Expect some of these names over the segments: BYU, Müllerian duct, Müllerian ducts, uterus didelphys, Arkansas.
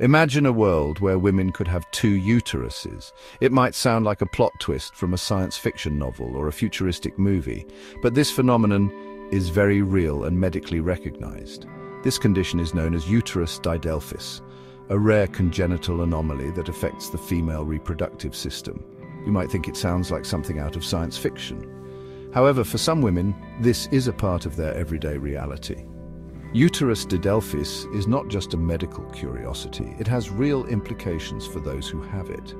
Imagine a world where women could have two uteruses. It might sound like a plot twist from a science fiction novel or a futuristic movie, but this phenomenon is very real and medically recognized. This condition is known as uterus didelphys, a rare congenital anomaly that affects the female reproductive system. You might think it sounds like something out of science fiction. However, for some women, this is a part of their everyday reality. Uterus didelphys is not just a medical curiosity, it has real implications for those who have it.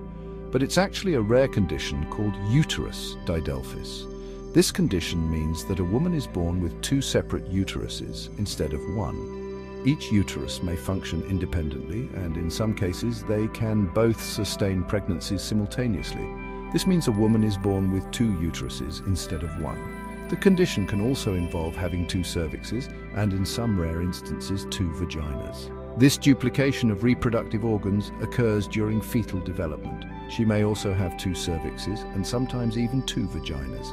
But it's actually a rare condition called uterus didelphys. This condition means that a woman is born with two separate uteruses instead of one. Each uterus may function independently, and in some cases they can both sustain pregnancies simultaneously. This means a woman is born with two uteruses instead of one. The condition can also involve having two cervixes and, in some rare instances, two vaginas. This duplication of reproductive organs occurs during fetal development. She may also have two cervixes and sometimes even two vaginas.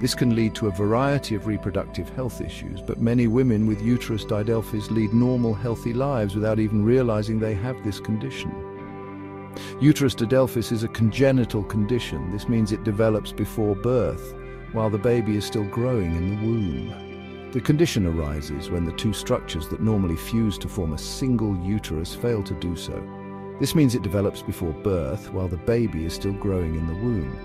This can lead to a variety of reproductive health issues, but many women with uterus didelphys lead normal, healthy lives without even realizing they have this condition. Uterus didelphys is a congenital condition. This means it develops before birth, while the baby is still growing in the womb. The condition arises when the two structures that normally fuse to form a single uterus fail to do so. This means it develops before birth, while the baby is still growing in the womb.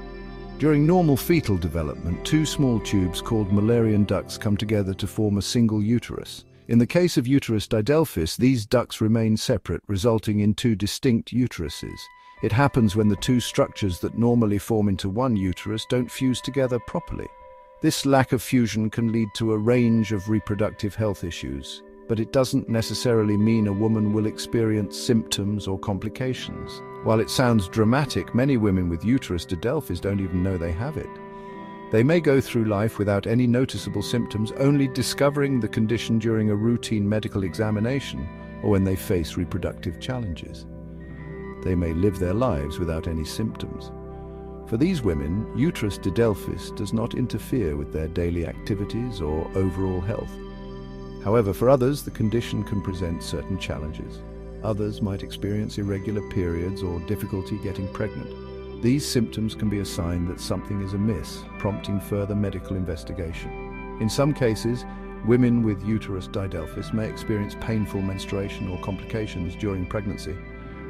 During normal fetal development, two small tubes called Müllerian ducts come together to form a single uterus. In the case of uterus didelphys, these ducts remain separate, resulting in two distinct uteruses. It happens when the two structures that normally form into one uterus don't fuse together properly. This lack of fusion can lead to a range of reproductive health issues, but it doesn't necessarily mean a woman will experience symptoms or complications. While it sounds dramatic, many women with uterus didelphys don't even know they have it. They may go through life without any noticeable symptoms, only discovering the condition during a routine medical examination or when they face reproductive challenges. They may live their lives without any symptoms. For these women, uterus didelphys does not interfere with their daily activities or overall health. However, for others, the condition can present certain challenges. Others might experience irregular periods or difficulty getting pregnant. These symptoms can be a sign that something is amiss, prompting further medical investigation. In some cases, women with uterus didelphys may experience painful menstruation or complications during pregnancy.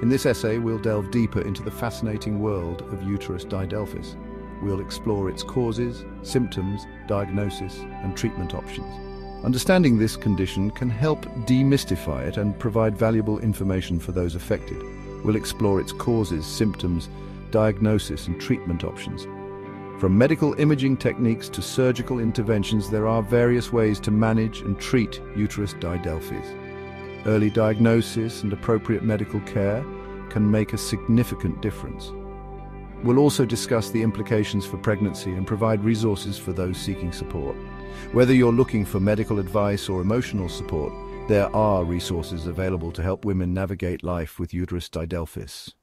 In this essay, we'll delve deeper into the fascinating world of uterus didelphys. We'll explore its causes, symptoms, diagnosis, and treatment options. Understanding this condition can help demystify it and provide valuable information for those affected. We'll explore its causes, symptoms, diagnosis, and treatment options. From medical imaging techniques to surgical interventions, there are various ways to manage and treat uterus didelphys. Early diagnosis and appropriate medical care can make a significant difference. We'll also discuss the implications for pregnancy and provide resources for those seeking support. Whether you're looking for medical advice or emotional support, there are resources available to help women navigate life with uterus didelphys.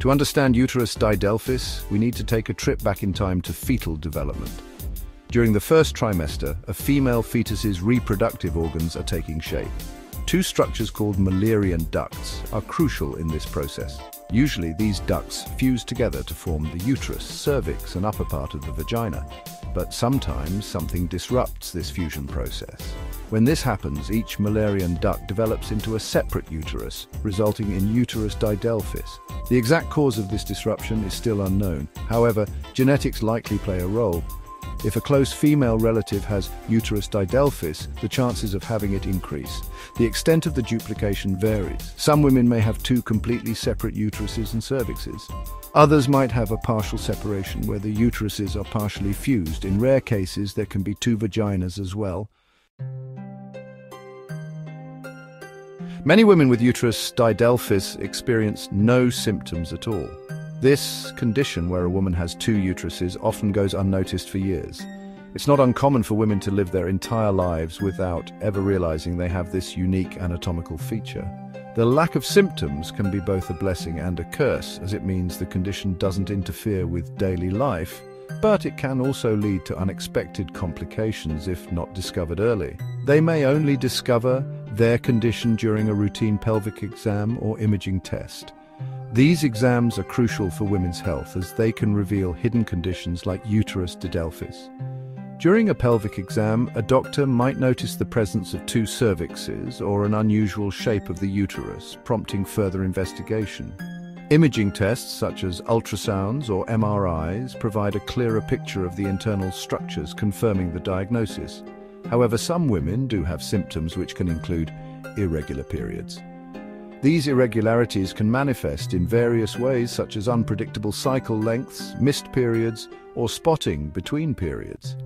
To understand uterus didelphys, we need to take a trip back in time to fetal development. During the first trimester, a female fetus's reproductive organs are taking shape. Two structures called Müllerian ducts are crucial in this process. Usually, these ducts fuse together to form the uterus, cervix, and upper part of the vagina. But sometimes something disrupts this fusion process. When this happens, each Müllerian duct develops into a separate uterus, resulting in uterus didelphys. The exact cause of this disruption is still unknown. However, genetics likely play a role. If a close female relative has uterus didelphys, the chances of having it increase. The extent of the duplication varies. Some women may have two completely separate uteruses and cervixes. Others might have a partial separation where the uteruses are partially fused. In rare cases, there can be two vaginas as well. Many women with uterus didelphys experience no symptoms at all. This condition, where a woman has two uteruses, often goes unnoticed for years. It's not uncommon for women to live their entire lives without ever realizing they have this unique anatomical feature. The lack of symptoms can be both a blessing and a curse, as it means the condition doesn't interfere with daily life, but it can also lead to unexpected complications if not discovered early. They may only discover their condition during a routine pelvic exam or imaging test. These exams are crucial for women's health as they can reveal hidden conditions like uterus didelphys. During a pelvic exam, a doctor might notice the presence of two cervixes or an unusual shape of the uterus, prompting further investigation. Imaging tests such as ultrasounds or MRIs provide a clearer picture of the internal structures, confirming the diagnosis. However, some women do have symptoms which can include irregular periods. These irregularities can manifest in various ways, such as unpredictable cycle lengths, missed periods, or spotting between periods.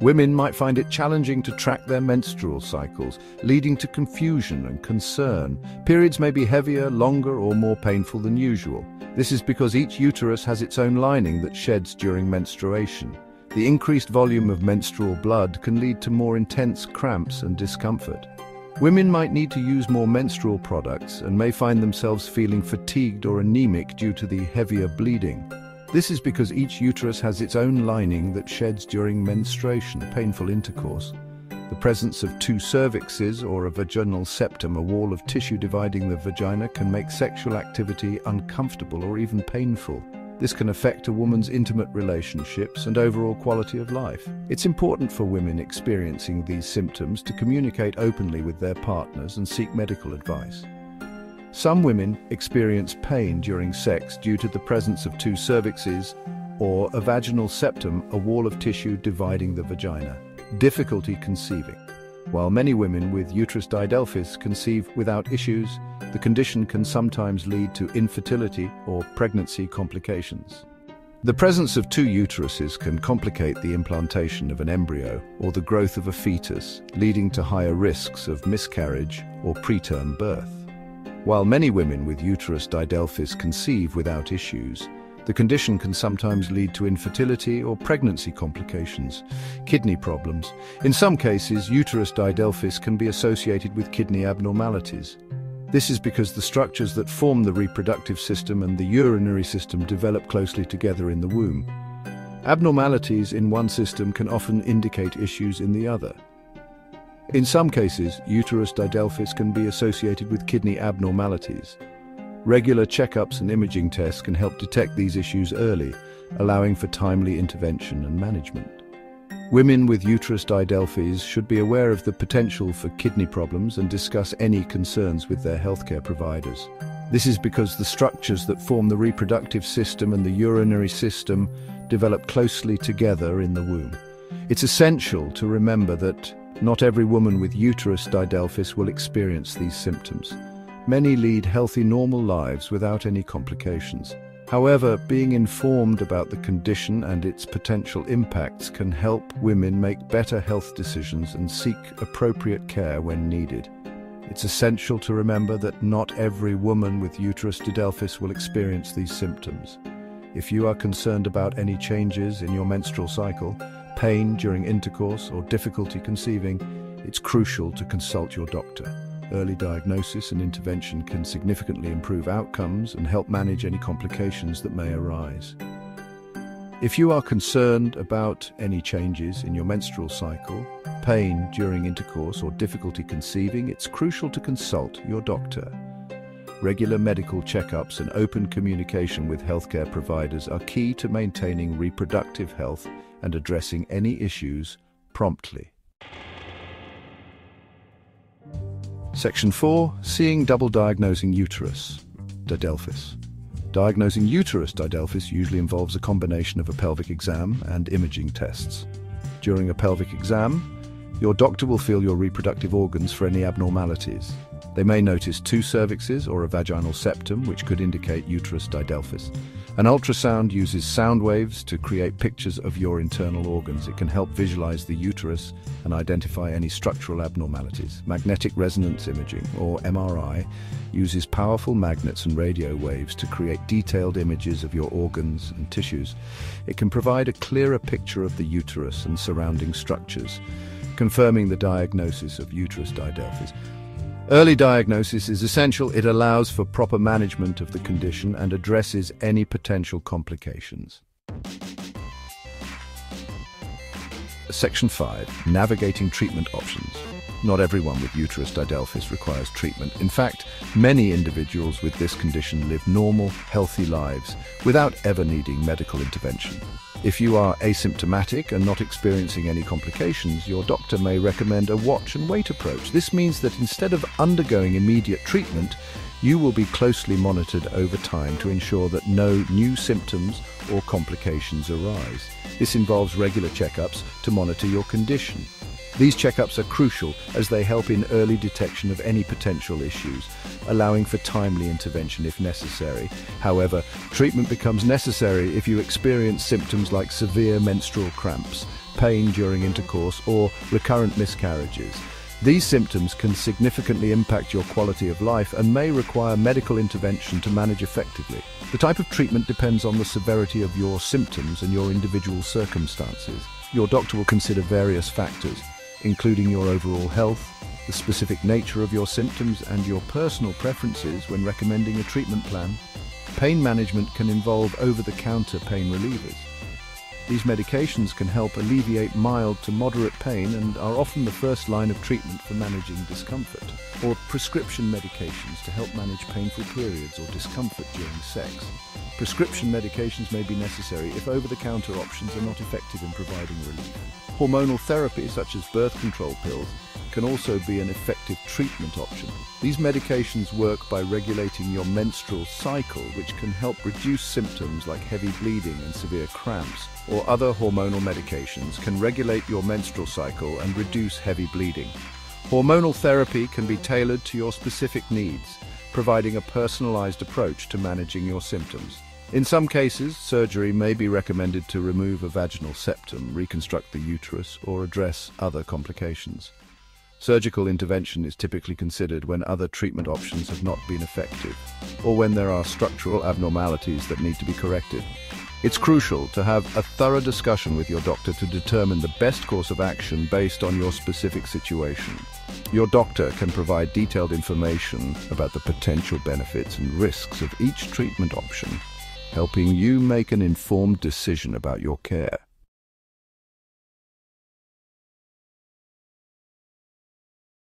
Women might find it challenging to track their menstrual cycles, leading to confusion and concern. Periods may be heavier, longer, or more painful than usual. This is because each uterus has its own lining that sheds during menstruation. The increased volume of menstrual blood can lead to more intense cramps and discomfort. Women might need to use more menstrual products and may find themselves feeling fatigued or anemic due to the heavier bleeding. This is because each uterus has its own lining that sheds during menstruation, painful intercourse. The presence of two cervixes or a vaginal septum, a wall of tissue dividing the vagina, can make sexual activity uncomfortable or even painful. This can affect a woman's intimate relationships and overall quality of life. It's important for women experiencing these symptoms to communicate openly with their partners and seek medical advice. Some women experience pain during sex due to the presence of two cervixes or a vaginal septum, a wall of tissue dividing the vagina. Difficulty conceiving. While many women with uterus didelphys conceive without issues, the condition can sometimes lead to infertility or pregnancy complications. The presence of two uteruses can complicate the implantation of an embryo or the growth of a fetus, leading to higher risks of miscarriage or preterm birth. While many women with uterus didelphys conceive without issues, the condition can sometimes lead to infertility or pregnancy complications, kidney problems. In some cases, uterus didelphys can be associated with kidney abnormalities. This is because the structures that form the reproductive system and the urinary system develop closely together in the womb. Abnormalities in one system can often indicate issues in the other. In some cases, uterus didelphys can be associated with kidney abnormalities. Regular checkups and imaging tests can help detect these issues early, allowing for timely intervention and management. Women with uterus didelphys should be aware of the potential for kidney problems and discuss any concerns with their healthcare providers. This is because the structures that form the reproductive system and the urinary system develop closely together in the womb. It's essential to remember that not every woman with uterus didelphys will experience these symptoms. Many lead healthy, normal lives without any complications. However, being informed about the condition and its potential impacts can help women make better health decisions and seek appropriate care when needed. It's essential to remember that not every woman with uterus didelphys will experience these symptoms. If you are concerned about any changes in your menstrual cycle, pain during intercourse, or difficulty conceiving, it's crucial to consult your doctor. Early diagnosis and intervention can significantly improve outcomes and help manage any complications that may arise. If you are concerned about any changes in your menstrual cycle, pain during intercourse, or difficulty conceiving, it's crucial to consult your doctor. Regular medical checkups and open communication with healthcare providers are key to maintaining reproductive health and addressing any issues promptly. Section 4. Seeing double diagnosing uterus didelphys. Diagnosing uterus didelphys usually involves a combination of a pelvic exam and imaging tests. During a pelvic exam, your doctor will feel your reproductive organs for any abnormalities. They may notice two cervixes or a vaginal septum, which could indicate uterus didelphys. An ultrasound uses sound waves to create pictures of your internal organs. It can help visualize the uterus and identify any structural abnormalities. Magnetic resonance imaging, or MRI, uses powerful magnets and radio waves to create detailed images of your organs and tissues. It can provide a clearer picture of the uterus and surrounding structures, confirming the diagnosis of uterus didelphys. Early diagnosis is essential. It allows for proper management of the condition and addresses any potential complications. Section 5. Navigating treatment options. Not everyone with uterus didelphys requires treatment. In fact, many individuals with this condition live normal, healthy lives without ever needing medical intervention. If you are asymptomatic and not experiencing any complications, your doctor may recommend a watch and wait approach. This means that instead of undergoing immediate treatment, you will be closely monitored over time to ensure that no new symptoms or complications arise. This involves regular checkups to monitor your condition. These checkups are crucial as they help in early detection of any potential issues, allowing for timely intervention if necessary. However, treatment becomes necessary if you experience symptoms like severe menstrual cramps, pain during intercourse, or recurrent miscarriages. These symptoms can significantly impact your quality of life and may require medical intervention to manage effectively. The type of treatment depends on the severity of your symptoms and your individual circumstances. Your doctor will consider various factors, including your overall health, the specific nature of your symptoms, and your personal preferences when recommending a treatment plan. Pain management can involve over-the-counter pain relievers. These medications can help alleviate mild to moderate pain and are often the first line of treatment for managing discomfort, or prescription medications to help manage painful periods or discomfort during sex. Prescription medications may be necessary if over-the-counter options are not effective in providing relief. Hormonal therapy, such as birth control pills, can also be an effective treatment option. These medications work by regulating your menstrual cycle, which can help reduce symptoms like heavy bleeding and severe cramps, or other hormonal medications can regulate your menstrual cycle and reduce heavy bleeding. Hormonal therapy can be tailored to your specific needs, providing a personalized approach to managing your symptoms. In some cases, surgery may be recommended to remove a vaginal septum, reconstruct the uterus, or address other complications. Surgical intervention is typically considered when other treatment options have not been effective, or when there are structural abnormalities that need to be corrected. It's crucial to have a thorough discussion with your doctor to determine the best course of action based on your specific situation. Your doctor can provide detailed information about the potential benefits and risks of each treatment option, helping you make an informed decision about your care.